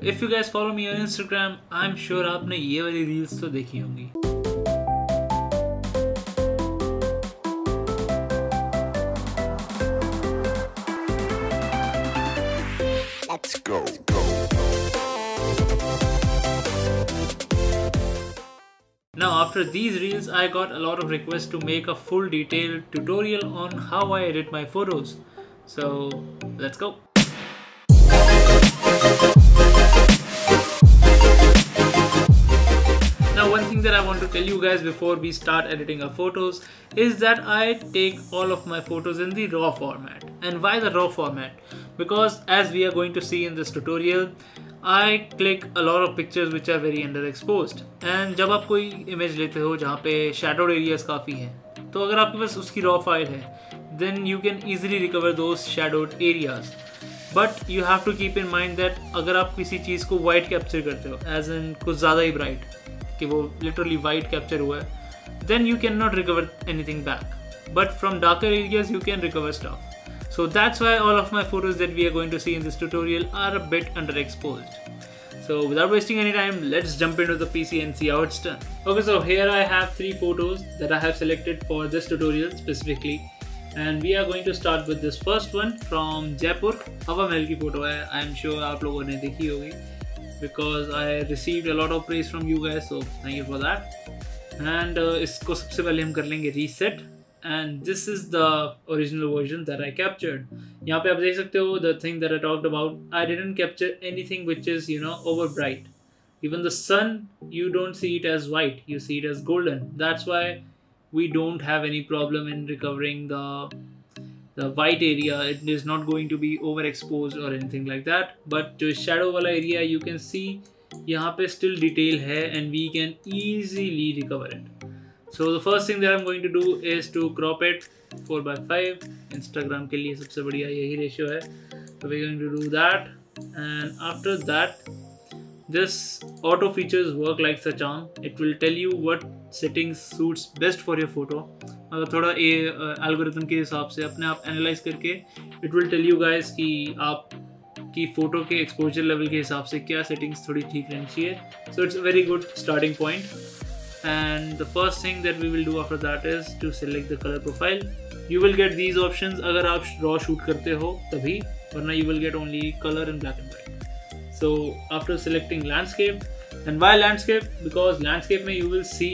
If you guys follow me on Instagram, I'm sure आपने ये वाली reels तो देखी होंगी। Let's go. Now after these reels, I got a lot of requests to make a full detailed tutorial on how I edit my photos. So let's go. That I want to tell you guys before we start editing our photos is that I take all of my photos in the RAW format. And why the RAW format? Because as we are going to see in this tutorial, I click a lot of pictures which are very underexposed. And जब आप कोई image लेते हो जहाँ पे shadowed areas काफी हैं, तो अगर आपके पास उसकी RAW file है, then you can easily recover those shadowed areas. But you have to keep in mind that अगर आप किसी चीज़ को white capture करते हो, as in कुछ ज़्यादा ही bright, कि वो literally white capture हुआ है, then you cannot recover anything back. But from darker areas you can recover stuff. So that's why all of my photos that we are going to see in this tutorial are a bit underexposed. So without wasting any time, let's jump into the PC and see how it's done. Okay, so here I have three photos that I have selected for this tutorial specifically. And we are going to start with this first one from Jaipur. हवा महल की photo है, I'm sure आप लोगों ने देखी होगी, because I received a lot of praise from you guys, so thank you for that. And इसको सबसे पहले हम कर लेंगे reset, and this is the original version that I captured. यहाँ पे आप देख सकते हो the thing that I talked about. I didn't capture anything which is over bright. Even the sun, you don't see it as white, you see it as golden. That's why we don't have any problem in recovering the white area. It is not going to be overexposed or anything like that. But the shadow wala area, you can see yahan pe still detail hai, and we can easily recover it. So the first thing that I'm going to do is to crop it 4:5. Instagram ke liye sabse badhiya yahi ratio hai. So we're going to do that, and after that, this auto features work like such on. It will tell you what settings suits best for your photo. अगर थोड़ा algorithm के हिसाब से अपने आप analyze करके it will tell you guys कि आप की photo के exposure level के हिसाब से क्या settings थोड़ी ठीक रहनी चाहिए. So it's a very good starting point. And the first thing that we will do after that is to select the color profile. You will get these options अगर आप raw shoot करते हो तभी, वरना you will get only color and black and white. So after selecting landscape, and why landscape? Because landscape में you will see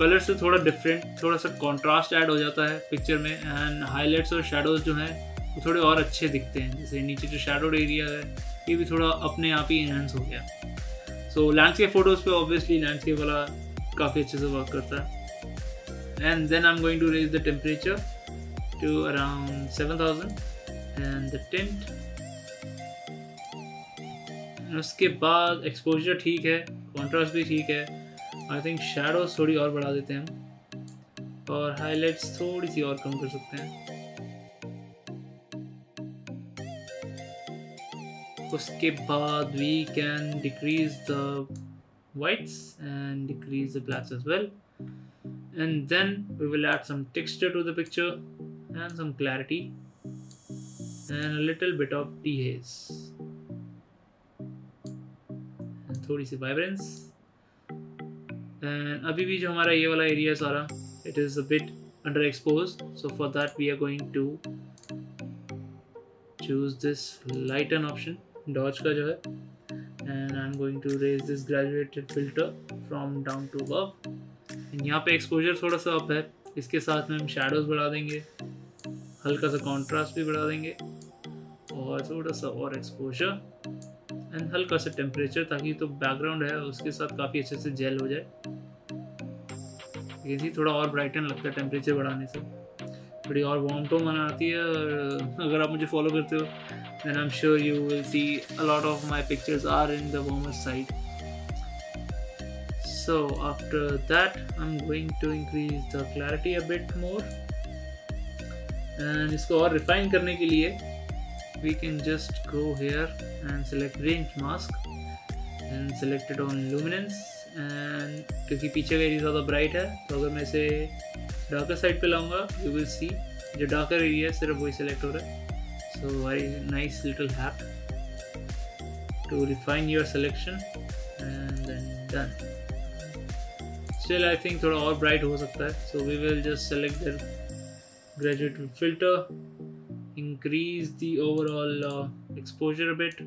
colour से थोड़ा different, थोड़ा सा कॉन्ट्रास्ट ऐड हो जाता है पिक्चर में, एंड हाईलाइट्स और शेडोज़ जो हैं वो थोड़े और अच्छे दिखते हैं. जैसे नीचे जो शेडोड एरिया है ये भी थोड़ा अपने आप ही एनहांस हो गया. सो लैंडस्केप फोटोज़ पे ऑब्वियसली लैंडस्केप वाला काफ़ी अच्छे से वर्क करता है. And then I am going to raise the temperature to around 7000 and the tint. उसके बाद एक्सपोजर ठीक है, कॉन्ट्रास्ट भी ठीक है. आई थिंक शेडोज थोड़ी और बढ़ा देते हैं हम, और हाईलाइट्स थोड़ी सी और कम कर सकते हैं. उसके बाद we can decrease the whites and decrease the blacks as well, and then we will add some texture to the picture and some clarity and a little bit of dehaze, थोड़ी सी vibrance. And अभी भी जो हमारा ये वाला area सारा, it is a bit underexposed, so for that we are going to choose this lighten option, dodge का जो है, and I'm going to raise this graduated filter from down to above. And यहाँ पे exposure थोड़ा सा up है, इसके साथ में हम shadows बढ़ा देंगे, हल्का सा contrast भी बढ़ा देंगे, और थोड़ा सा और exposure, एंड हल्का सा टेम्परेचर ताकि तो बैकग्राउंड है उसके साथ काफ़ी अच्छे से जेल हो जाए. इसी थोड़ा और ब्राइटन लगता है टेम्परेचर बढ़ाने से, थोड़ी और वार्म टोन आती है. और अगर आप मुझे फॉलो करते हो then I am sure you will see a lot of my pictures are in the warmer side. So after that I am going to increase the clarity a bit more, and इसको और refine करने के लिए we can just go here and select range mask and select it on luminance. and क्योंकि पीछे का area ज़्यादा bright है, तो अगर मैं इसे darker side पे लाऊंगा you will see जो darker area है सिर्फ वही select हो रहा है. so very nice little hack. to refine your selection and then done. Still I think थोड़ा और bright हो सकता है, so we will just select the graduated filter, increase the overall exposure a bit.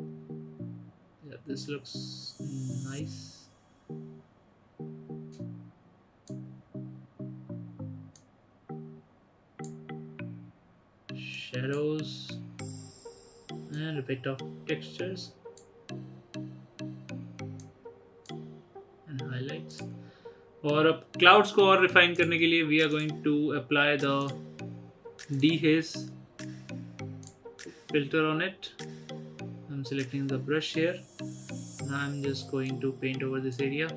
Yeah, this looks nice. Shadows and a bit of textures and highlights. और अब clouds को और refine करने के लिए we are going to apply the dehaze filter on it. I'm selecting the brush here. Now I'm just going to paint over this area.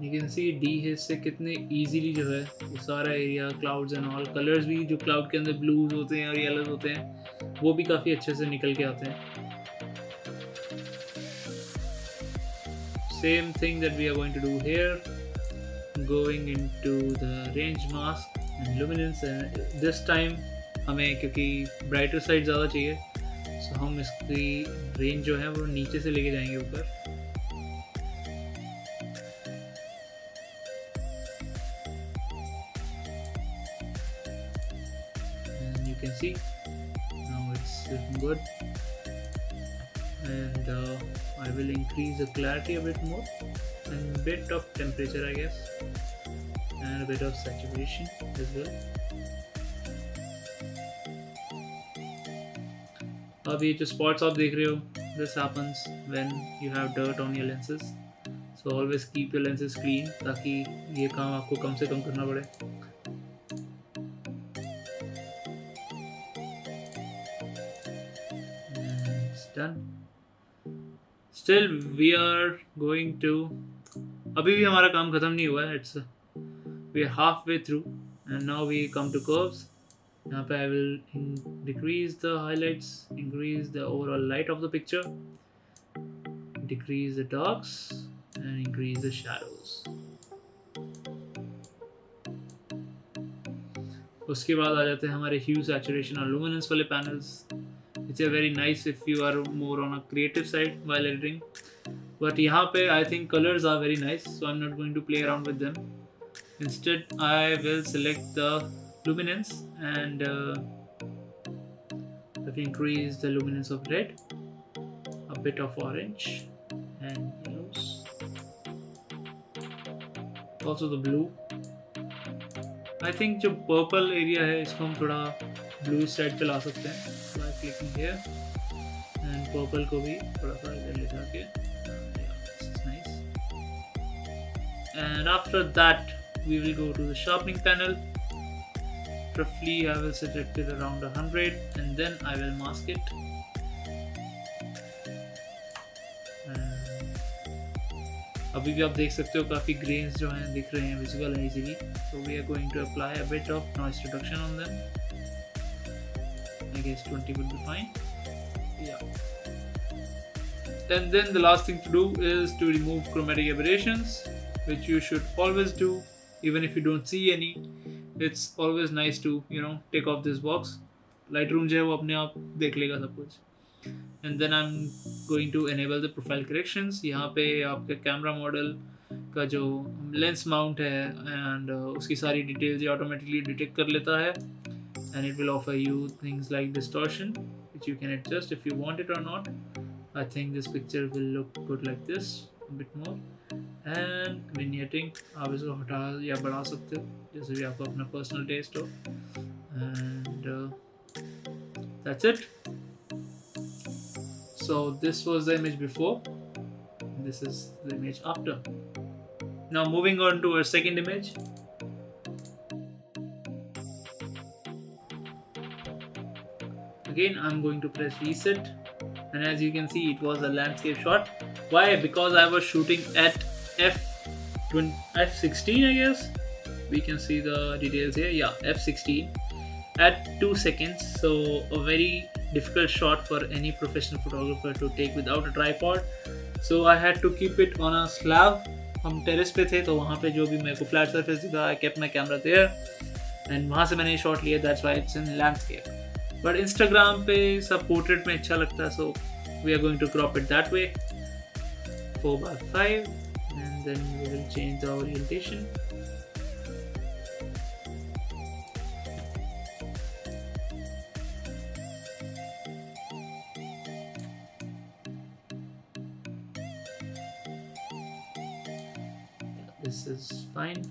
You can see dehaze से कितने easily जो है वो सारा area clouds and all colors भी जो cloud के अंदर blues होते हैं और yellows होते हैं वो भी काफी अच्छे से निकल के आते हैं. Same thing that we are going to do here, going into the range mask and luminance, and this time हमें क्योंकि brighter side ज़्यादा चाहिए so हम इसकी range जो है वो नीचे से लेके जाएंगे ऊपर. You can see now it's looking good, and I will increase the clarity a bit more and a bit of temperature I guess and a bit of saturation as well. Now the spots आप देख रहे हो, this happens when you have dirt on your lenses, so always keep your lenses clean ताकि ये काम आपको कम से कम करना पड़े. Done. Still we are going to, अभी भी हमारा काम खत्म नहीं हुआ है, it's we are halfway through and now we come to curves. यहाँ पे I will decrease the highlights, increase the overall light of the picture, decrease the darks and increase the shadows. उसके बाद आ जाते हैं हमारे ह्यू सैचुरेशन और luminance वाले panels. It's a very nice if you are more on a creative side while editing, but यहाँ पे I think colors are very nice, so I'm not going to play around with them. Instead, I will select the luminance and I can increase the luminance of red, a bit of orange, and yellows. Also the blue. I think जो purple area है इसको हम थोड़ा blue side पे ला सकते हैं. By clicking here and purple को भी थोड़ा सा इधर ले जाके, yeah, this is nice. And after that we will go to the sharpening panel. Roughly I will select it around 100 and then I will mask it. अभी भी आप देख सकते हो काफी grains जो हैं दिख रहे हैं, visible है easily. So we are going to apply a bit of noise reduction on them. I guess 20 would be fine. Yeah. And then the last thing to do is to remove chromatic aberrations, which you should always do, even if you don't see any. It's always nice to, you know, take off this box. Lightroom जो है वो अपने आप देख लेगा सब कुछ. And then I'm going to enable the profile corrections. यहाँ पे आपके कैमरा मॉडल का जो लेंस माउंट है and उसकी सारी डिटेल्स ये ऑटोमेटिकली डिटेक्ट कर लेता है. And it will offer you things like distortion, which you can adjust if you want it or not. I think this picture will look good like this a bit more. And vignetting, आप इसको हटा या बढ़ा सकते हो, जैसे भी आपको अपना personal taste हो. And that's it. So this was the image before. This is the image after. Now moving on to our second image. Again, I'm going to press reset, and as you can see, it was a landscape shot. Why? Because I was shooting at f16, I guess. We can see the details here. Yeah, f16 at 2 seconds. So a very difficult shot for any professional photographer to take without a tripod. So I had to keep it on a slab. हम terrace पे थे तो वहाँ पे जो भी मेरे को flat surface दिखा, I kept my camera there, and वहाँ से मैंने shot लिया. That's why it's in landscape. but Instagram पे सब portrait में अच्छा लगता है, so we are going to crop it that way. 4:5, and then we will change the orientation. This is fine.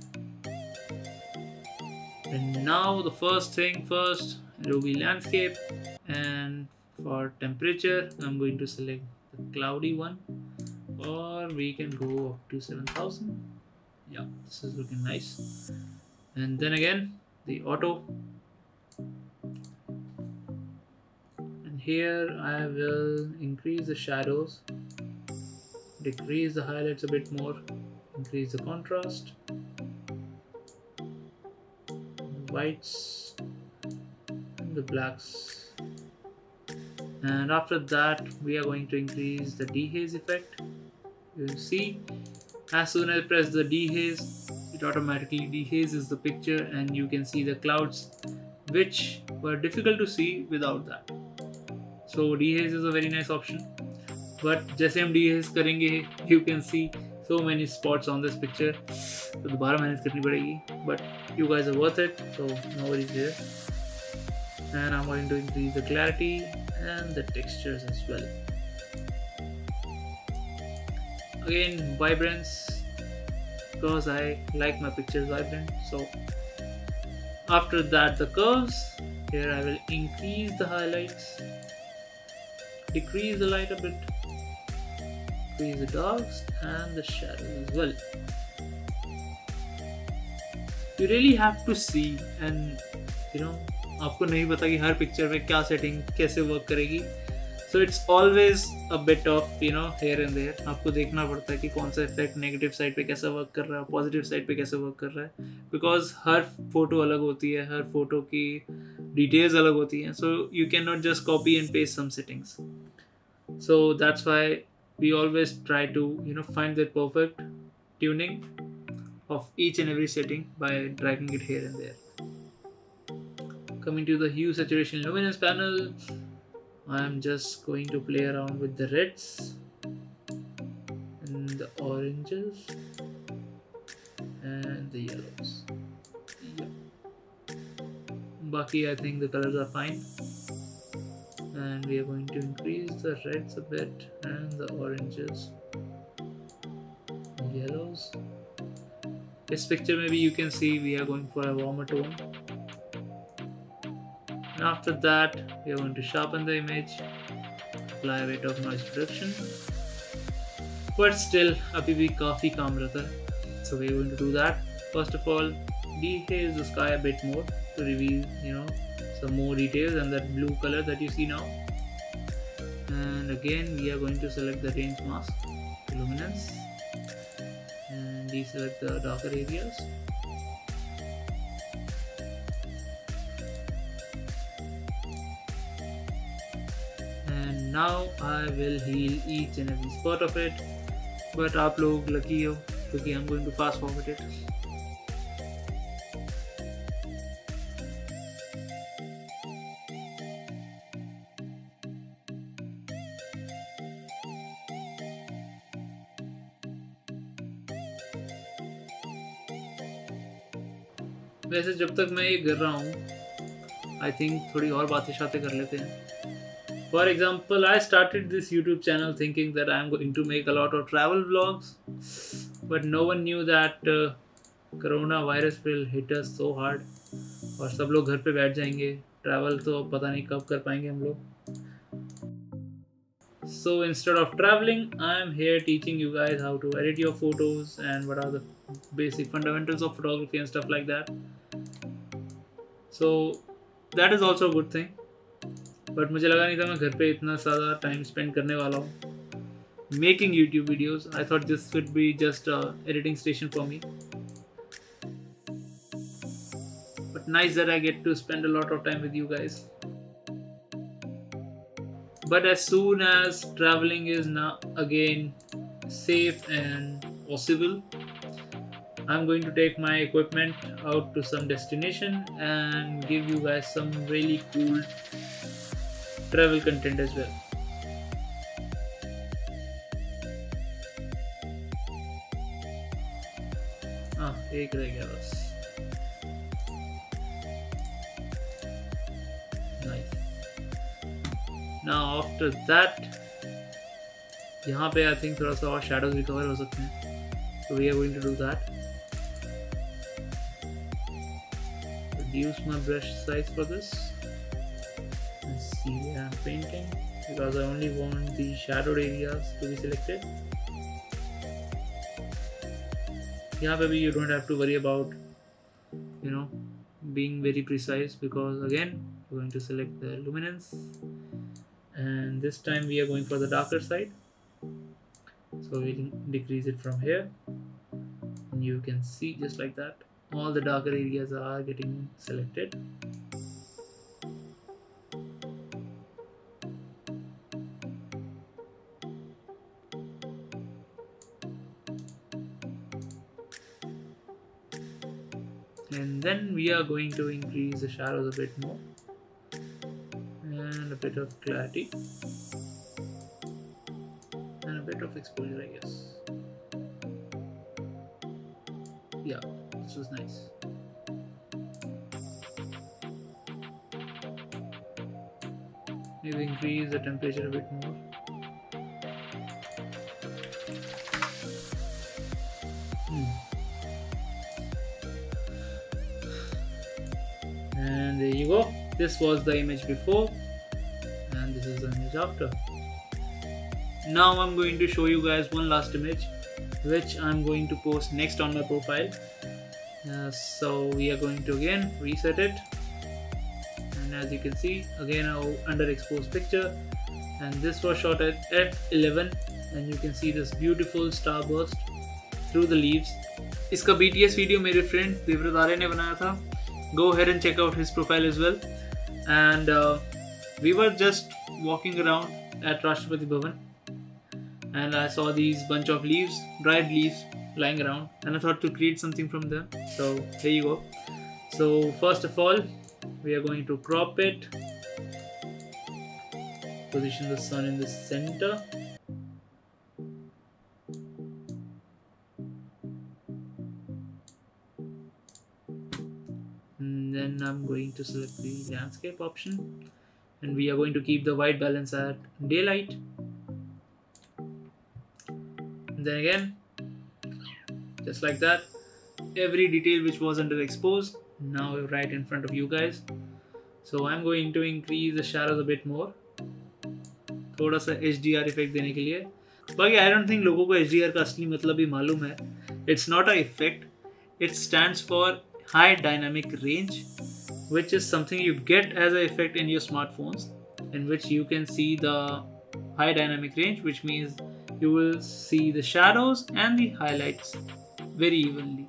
And now the first thing first, Ruby landscape, and for temperature I'm going to select the cloudy one, or we can go up to 7000. Yeah, this is looking nice. And then again the auto, and here I will increase the shadows, decrease the highlights a bit more, increase the contrast, the whites and the blacks, and after that we are going to increase the dehaze effect. You will see as soon as I press the dehaze, it automatically dehazes the picture and you can see the clouds, which were difficult to see without that. So dehaze is a very nice option, but जैसे हम dehaze करेंगे, you can see so many spots on this picture, तो दोबारा manage करनी पड़ेगी, but you guys are worth it, so no worries there. And I'm going to increase the clarity and the textures as well. Again, vibrance, because I like my pictures vibrant. So after that, the curves. Here I will increase the highlights, decrease the light a bit, increase the darks and the shadows as well. You really have to see, and you know, आपको नहीं पता कि हर picture में क्या setting कैसे work करेगी. So it's always a bit of, you know, here and there. आपको देखना पड़ता है कि कौन सा effect negative side पे कैसा work कर रहा है, positive side पे कैसा work कर रहा है, because हर photo अलग होती है, हर photo की details अलग होती हैं. So you cannot just copy and paste some settings. So that's why we always try to, you know, find the perfect tuning of each and every setting by dragging it here and there. Coming to the hue, saturation, luminance panel, I am just going to play around with the reds and the oranges and the yellows. Baki, I think the colors are fine. And we are going to increase the reds a bit and the oranges, yellows. This picture maybe you can see we are going for a warmer tone. And after that we are going to sharpen the image, apply a bit of noise reduction. But still, abhi bhi काफी काम रहता है. So we are going to do that. First of all, dehaze the sky a bit more to reveal, you know, some more details and that blue color that you see now. And again we are going to select the range mask, luminance, and deselect the darker areas. And now I will heal each and every spot of it, but aap log lucky ho because I'm going to fast forward it. वैसे जब तक मैं ये कर रहा हूँ, I think थोड़ी और बातें शायद कर लेते हैं. For example, I started this YouTube channel thinking that I am going to make a lot of travel vlogs, but no one knew that corona virus will hit us so hard. और सब लोग घर पे बैठ जाएंगे. Travel तो पता नहीं कब कर पाएंगे हम लोग. So instead of traveling, I am here teaching you guys how to edit your photos and what are the basic fundamentals of photography and stuff like that. So that is also a good thing, but मुझे लगा नहीं था मैं घर पे इतना ज़्यादा time spend करने वाला हूँ making YouTube videos. I thought this would be just a editing station for me, but nice that I get to spend a lot of time with you guys. But as soon as traveling is now again safe and possible, I'm going to take my equipment out to some destination and give you guys some really cool travel content as well. एक रह गया बस. Nice. Now after that यहाँ पे I think थोड़ा सा और shadows recover हो सकते हैं. So we are going to do that. Reduce my brush size for this. Let's see where I'm painting because I only want the shadowed areas to be selected. यहाँ पे भी you don't have to worry about, you know, being very precise because again we're going to select the luminance and this time we are going for the darker side. So we can decrease it from here and you can see just like that all the darker areas are getting selected. And then we are going to increase the shadows a bit more and a bit of clarity and a bit of exposure, I guess. Yeah, this is nice. We'll increase the temperature a bit more. And there you go. This was the image before and this is the image after. Now I'm going to show you guys one last image which I'm going to post next on my profile. So we are going to again reset it and as you can see again an underexposed picture, and this was shot at 11 and you can see this beautiful starburst through the leaves. इसका BTS video मेरे friend देवरातारे ने बनाया था. Go ahead and check out his profile as well. And we were just walking around at Rashtrapati Bhavan and I saw these bunch of leaves, dried leaves lying around, and I thought to create something from them. So here you go. So first of all we are going to crop it, position the sun in the center. Then I'm going to select the landscape option and we are going to keep the white balance at daylight. And then again, just like that, every detail which was underexposed now right in front of you guys. So I'm going to increase the shadows a bit more, थोड़ा सा HDR effect देने के लिए. बाकी I don't think लोगों को HDR का असली मतलब भी मालूम है. It's not an effect. It stands for high dynamic range, which is something you get as an effect in your smartphones, in which you can see the high dynamic range, which means you will see the shadows and the highlights very evenly.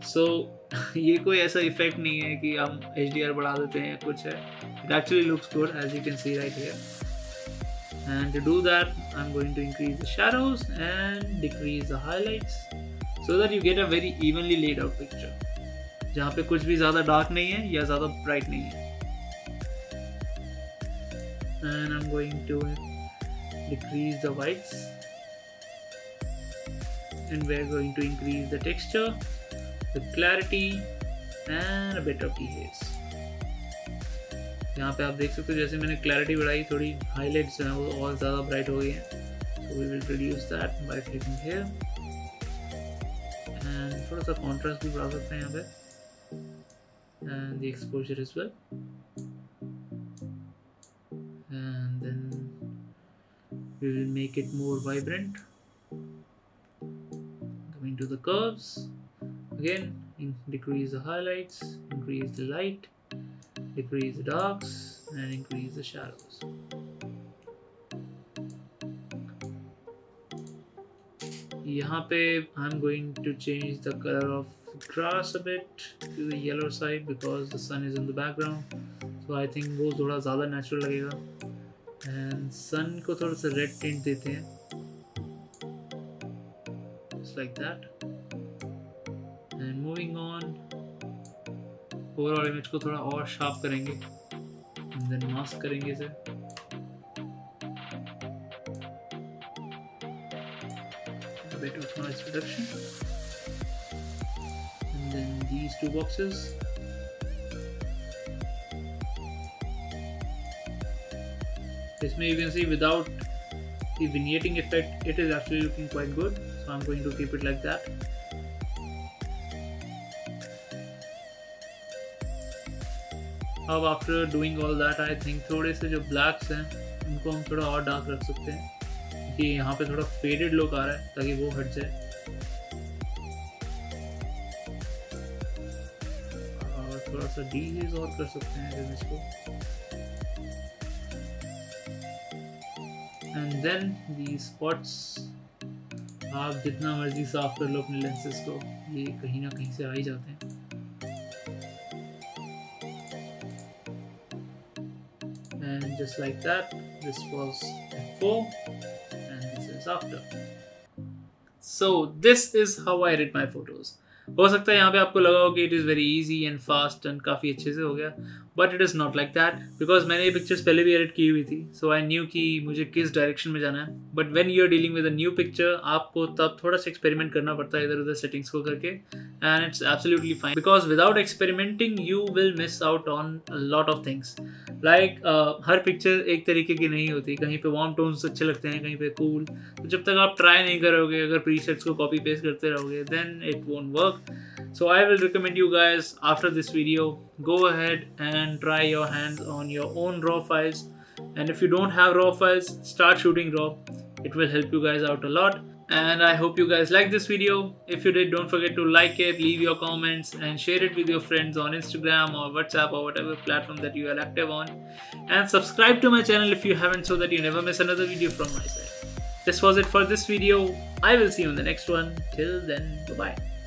So ये कोई ऐसा effect नहीं है कि हम HDR बढ़ा देते हैं कुछ है. It actually looks good as you can see right here. And to do that, I'm going to increase the shadows and decrease the highlights so that you get a very evenly laid out picture. जहाँ पे कुछ भी ज़्यादा dark नहीं है या ज़्यादा bright नहीं है. And I'm going to decrease the whites and we're going to increase the texture, the clarity and a bit of haze. यहाँ पे आप देख सकते हो जैसे मैंने clarity बढ़ाई थोड़ी highlights हैं वो और ज़्यादा bright हो गई हैं. So we will reduce that by clicking here. And थोड़ा सा contrast भी बढ़ा सकते हैं यहाँ पे. And the exposure as well, and then we will make it more vibrant. Coming to the curves again, decrease the highlights, increase the light, decrease the darks and increase the shadows. यहाँ पे I'm going to change the color of grass a bit to the yellow side because the sun is in the background, so I think वो थोड़ा ज़्यादा natural लगेगा. And sun को थोड़ा सा red tint देते हैं, just like that. And moving on, overall image को थोड़ा और sharp करेंगे देन मास्क करेंगे इसे। A bit of noise reduction, and then these two boxes. This way you can see without the vignetting effect, it is actually looking quite good. So I'm going to keep it like that. अब after doing all that I think थोड़े से जो blacks हैं उनको हम थोड़ा और dark रख सकते हैं कि यहाँ पे थोड़ा फेडेड लुक आ रहा है ताकि वो हट जाए। और थोड़ा सा डीहेज और कर सकते हैं इमेज को। एंड देन दी स्पॉट्स आप जितना मर्जी साफ कर लो अपने लेंसेज को, ये कहीं ना कहीं से आ ही जाते हैं। And just like that, this was before and this is after. So this is how I edit my photos. हो सकता है यहाँ पे आपको लगा हो कि it is very easy and fast and काफ़ी अच्छे से हो गया, but it is not like that because मैंने ये pictures पहले भी edit की हुई थी, so I knew कि मुझे किस direction में जाना है. But when you are dealing with a new picture, आपको तब थोड़ा सा experiment करना पड़ता है इधर उधर settings को करके, and it's absolutely fine because without experimenting you will miss out on a lot of things. Like her picture एक तरीके की नहीं होती, कहीं पे warm tones अच्छे लगते हैं, कहीं पे cool. तो जब तक आप try नहीं करोगे, अगर presets को copy paste करते रहोगे, then it won't work. So I will recommend you guys after this video go ahead and try your hands on your own raw files, and if you don't have raw files start shooting raw. It will help you guys out a lot, and I hope you guys like this video. If you did, don't forget to like it, leave your comments and share it with your friends on Instagram or WhatsApp or whatever platform that you are active on, and subscribe to my channel if you haven't so that you never miss another video from my side. This was it for this video. I will see you in the next one. Till then, bye bye.